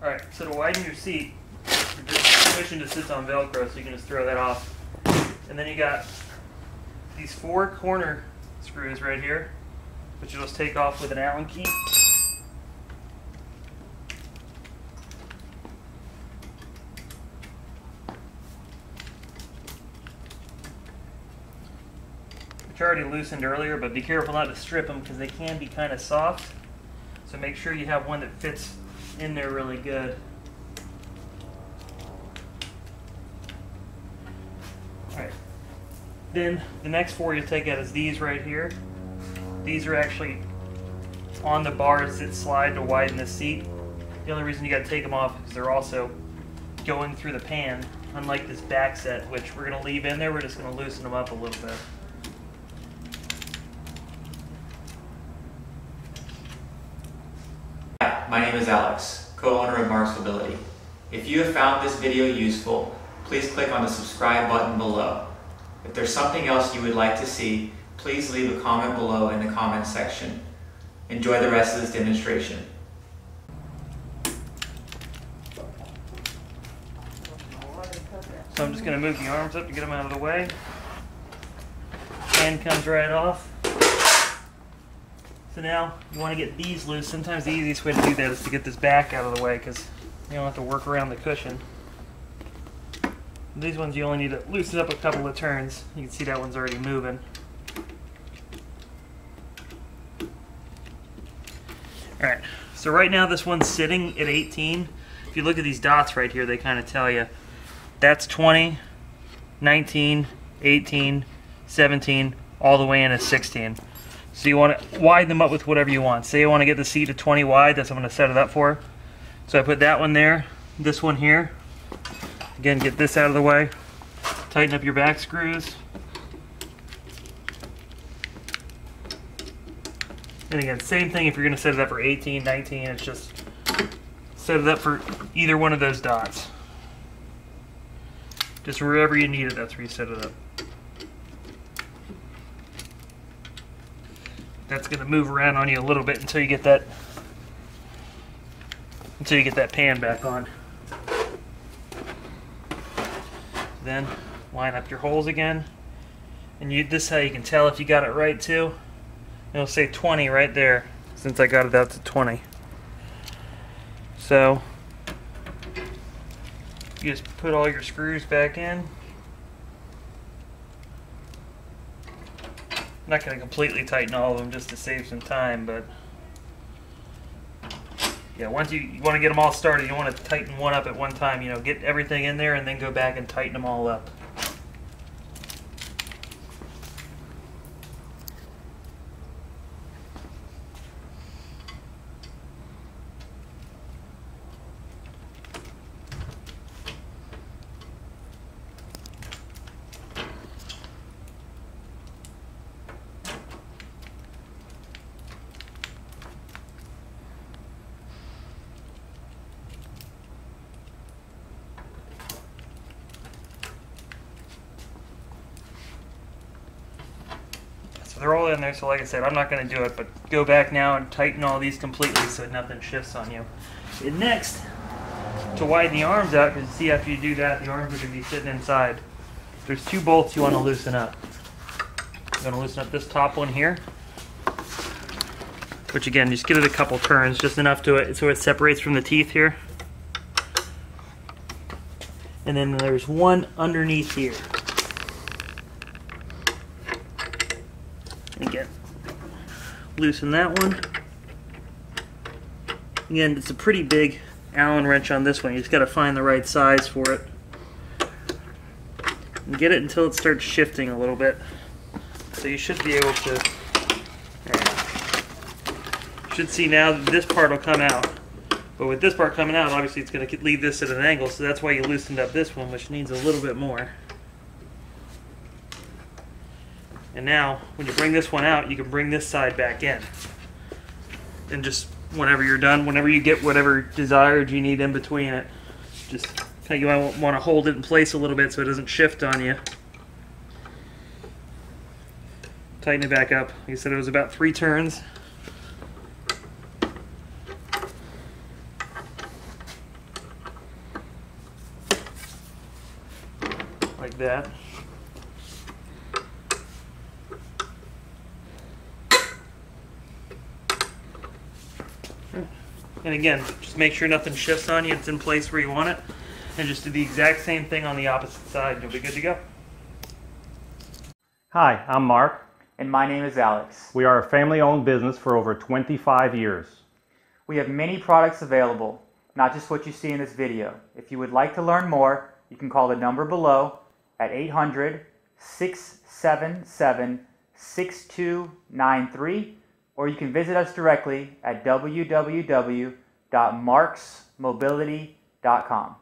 Alright, so to widen your seat, the cushion just sits on Velcro, so you can just throw that off. And then you got these four corner screws right here, which you'll just take off with an Allen key. Which I already loosened earlier, but be careful not to strip them because they can be kind of soft. So make sure you have one that fits in there really good. Alright, then the next four you'll take out is these right here. These are actually on the bars that slide to widen the seat. The only reason you got to take them off is because they're also going through the pan, unlike this back set, which we're going to leave in there. We're just going to loosen them up a little bit. My name is Alex, co-owner of Marc's Mobility. If you have found this video useful, please click on the subscribe button below. If there's something else you would like to see, please leave a comment below in the comments section. Enjoy the rest of this demonstration. So I'm just going to move the arms up to get them out of the way. Hand comes right off. So now you want to get these loose. Sometimes the easiest way to do that is to get this back out of the way because you don't have to work around the cushion. These ones you only need to loosen up a couple of turns. You can see that one's already moving. Alright, so right now this one's sitting at 18. If you look at these dots right here, they kind of tell you that's 20, 19, 18, 17, all the way in is 16. So you want to widen them up with whatever you want. Say you want to get the seat to 20 wide, that's what I'm going to set it up for. So I put that one there, this one here. Again, get this out of the way. Tighten up your back screws. And again, same thing if you're going to set it up for 18, 19, it's just set it up for either one of those dots. Just wherever you need it, that's where you set it up. That's going to move around on you a little bit until you get that pan back on. Then line up your holes again, and this is how you can tell if you got it right too. It'll say 20 right there since I got it out to 20. So you just put all your screws back in. I'm not going to completely tighten all of them just to save some time, but yeah, once you want to get them all started, you want to tighten one up at one time, you know, get everything in there and then go back and tighten them all up. They're all in there, so like I said, I'm not going to do it, but go back now and tighten all these completely so nothing shifts on you. And next, to widen the arms out, because see after you do that, the arms are going to be sitting inside. There's two bolts you want to loosen up. I'm going to loosen up this top one here, which again, just give it a couple turns, just enough to it so it separates from the teeth here. And then there's one underneath here. Again, loosen that one. Again, it's a pretty big Allen wrench on this one. You just got to find the right size for it. And get it until it starts shifting a little bit. So you should be able to. You should see now that this part will come out. But with this part coming out, obviously it's going to leave this at an angle. So that's why you loosened up this one, which needs a little bit more. And now, when you bring this one out, you can bring this side back in. And just whenever you're done, whenever you get whatever desired you need in between it, just you want to hold it in place a little bit so it doesn't shift on you. Tighten it back up. Like I said, it was about 3 turns. like that. And again, just make sure nothing shifts on you, it's in place where you want it. And just do the exact same thing on the opposite side, you'll be good to go. Hi, I'm Mark. And my name is Alex. We are a family-owned business for over 25 years. We have many products available, not just what you see in this video. If you would like to learn more, you can call the number below at 800-677-6293, or you can visit us directly at www.marcsmobility.com.